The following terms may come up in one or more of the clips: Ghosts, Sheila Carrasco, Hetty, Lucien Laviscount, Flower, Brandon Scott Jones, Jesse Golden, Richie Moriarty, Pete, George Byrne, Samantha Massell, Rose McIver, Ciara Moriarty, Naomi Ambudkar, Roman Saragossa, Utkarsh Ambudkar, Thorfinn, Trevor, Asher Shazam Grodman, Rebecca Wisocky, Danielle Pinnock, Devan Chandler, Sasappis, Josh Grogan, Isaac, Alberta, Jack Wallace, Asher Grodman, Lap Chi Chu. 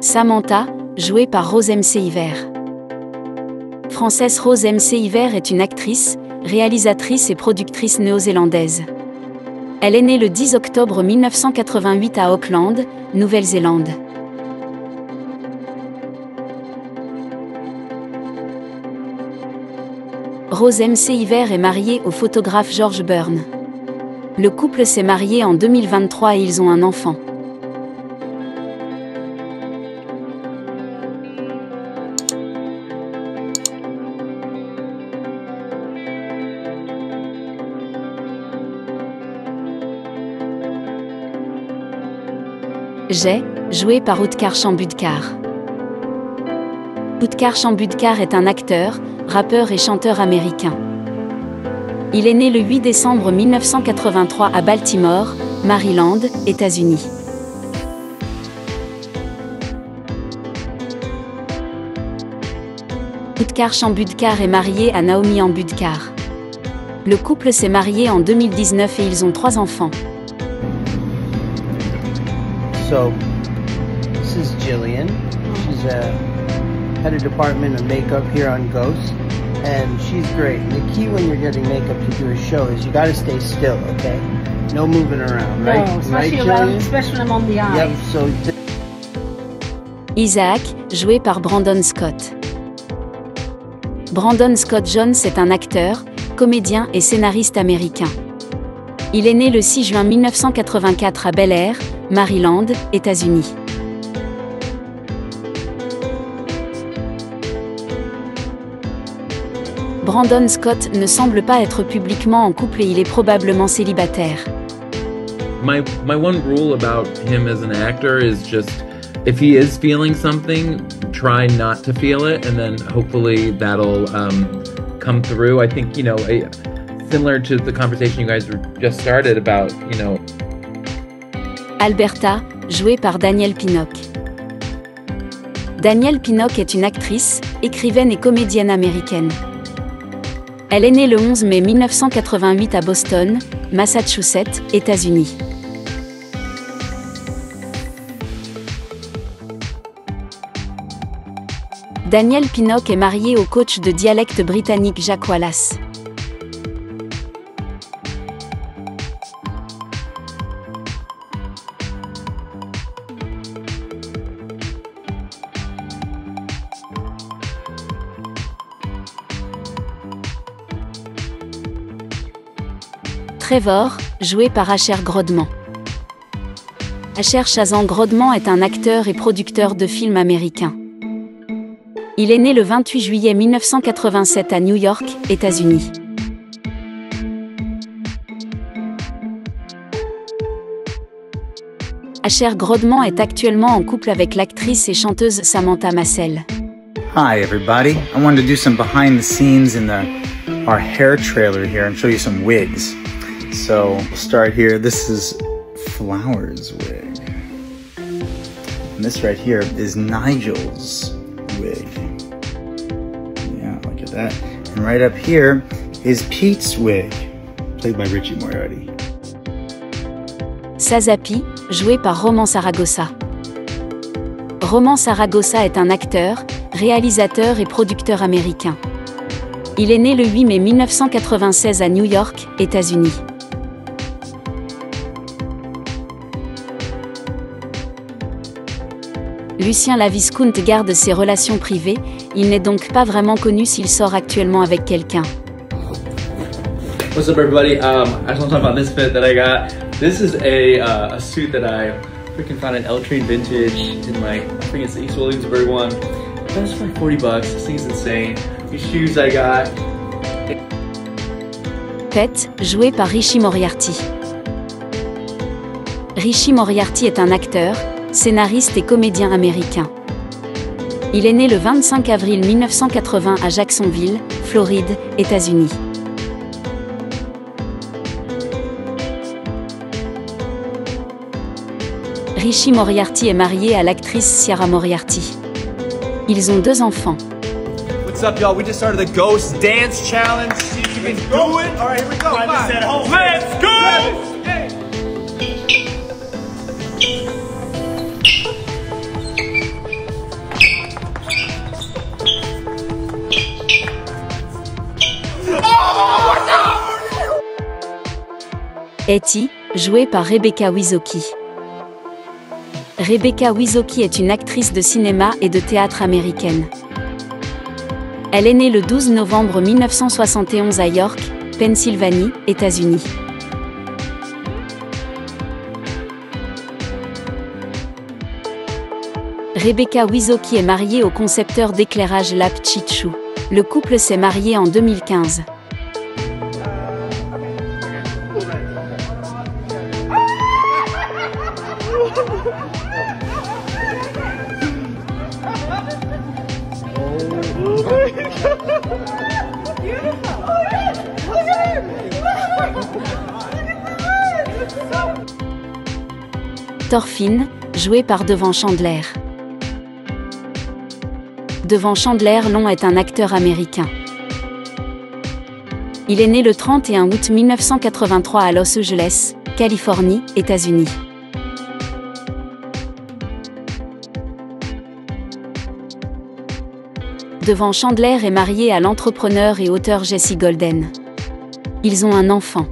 Samantha, jouée par Rose McIver. Française Rose McIver est une actrice, réalisatrice et productrice néo-zélandaise. Elle est née le 10 octobre 1988 à Auckland, Nouvelle-Zélande. Rose McIver est mariée au photographe George Byrne. Le couple s'est marié en 2023 et ils ont un enfant. J'ai, joué par Utkarsh Ambudkar. Utkarsh Ambudkar est un acteur, rappeur et chanteur américain. Il est né le 8 décembre 1983 à Baltimore, Maryland, États-Unis. Utkarsh Ambudkar est marié à Naomi Ambudkar. Le couple s'est marié en 2019 et ils ont 3 enfants. So, this is Jillian. She's head of department of makeup here on Ghost, and she's great. And the key when you're getting makeup to do a show is you got to stay still, okay? No moving around, right? No, especially right, around, especially on the eyes. Yep, so Isaac, joué par Brandon Scott. Brandon Scott Jones est un acteur, comédien et scénariste américain. Il est né le 6 juin 1984 à Bel Air, Maryland, États-Unis. Brandon Scott ne semble pas être publiquement en couple et il est probablement célibataire. My one rule about him as an actor is just if he is feeling something, try not to feel it, and then hopefully that'll come through. I think, you know, similar to the conversation you guys just started about, you know. Alberta, jouée par Danielle Pinnock. Danielle Pinnock est une actrice, écrivaine et comédienne américaine. Elle est née le 11 mai 1988 à Boston, Massachusetts, États-Unis. Danielle Pinnock est mariée au coach de dialecte britannique Jack Wallace. Trevor, joué par Asher Grodman. Asher Shazam Grodman est un acteur et producteur de films américains. Il est né le 28 juillet 1987 à New York, États-Unis. Asher Grodman est actuellement en couple avec l'actrice et chanteuse Samantha Massell. Hi everybody, I wanted to do some behind the scenes in our hair trailer here and show you some wigs. So, we'll start here. This is Flower's wig. And this right here is Nigel's wig. Yeah, look at that. And right up here is Pete's wig, played by Richie Moriarty. Sazapi, joué par Roman Saragossa. Roman Saragossa est un acteur, réalisateur et producteur américain. Il est né le 8 mai 1996 à New York, États-Unis. Lucien Laviscount garde ses relations privées, il n'est donc pas vraiment connu s'il sort actuellement avec quelqu'un. What's up everybody? I just want to talk about this fit that I got. This is a suit that I freaking found in El Trade Vintage in like, I think it's the East Williamsburg one. That's for like $40. This thing's insane. These shoes I got. Pet, joué par Richie Moriarty. Richie Moriarty est un acteur, scénariste et comédien américain. Il est né le 25 avril 1980 à Jacksonville, Floride, États-Unis. Richie Moriarty est marié à l'actrice Ciara Moriarty. Ils ont 2 enfants. What's up, y'all? We just started the Ghost Dance Challenge. See if you can do it. All right, here we go. Let's go! Hetty, jouée par Rebecca Wisocky. Rebecca Wisocky est une actrice de cinéma et de théâtre américaine. Elle est née le 12 novembre 1971 à York, Pennsylvanie, États-Unis. Rebecca Wisocky est mariée au concepteur d'éclairage Lap Chi Chu. Le couple s'est marié en 2015. Thorfinn, joué par Devan Chandler. Devan Chandler Long est un acteur américain. Il est né le 31 août 1983 à Los Angeles, Californie, États-Unis. Devan Chandler est marié à l'entrepreneur et auteur Jesse Golden. Ils ont un enfant.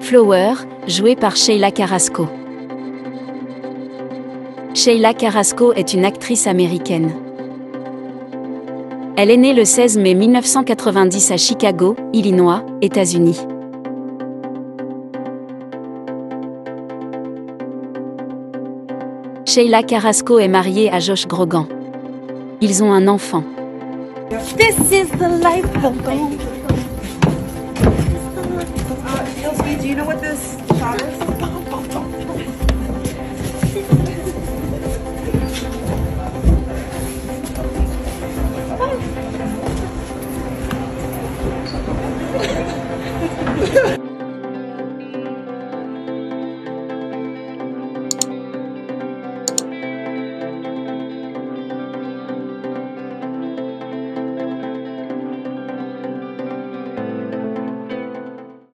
Flower, jouée par Sheila Carrasco. Sheila Carrasco est une actrice américaine. Elle est née le 16 mai 1990 à Chicago, Illinois, États-Unis. Sheila Carrasco est mariée à Josh Grogan. Ils ont un enfant. This is the life of gold. Do you know what this shot is?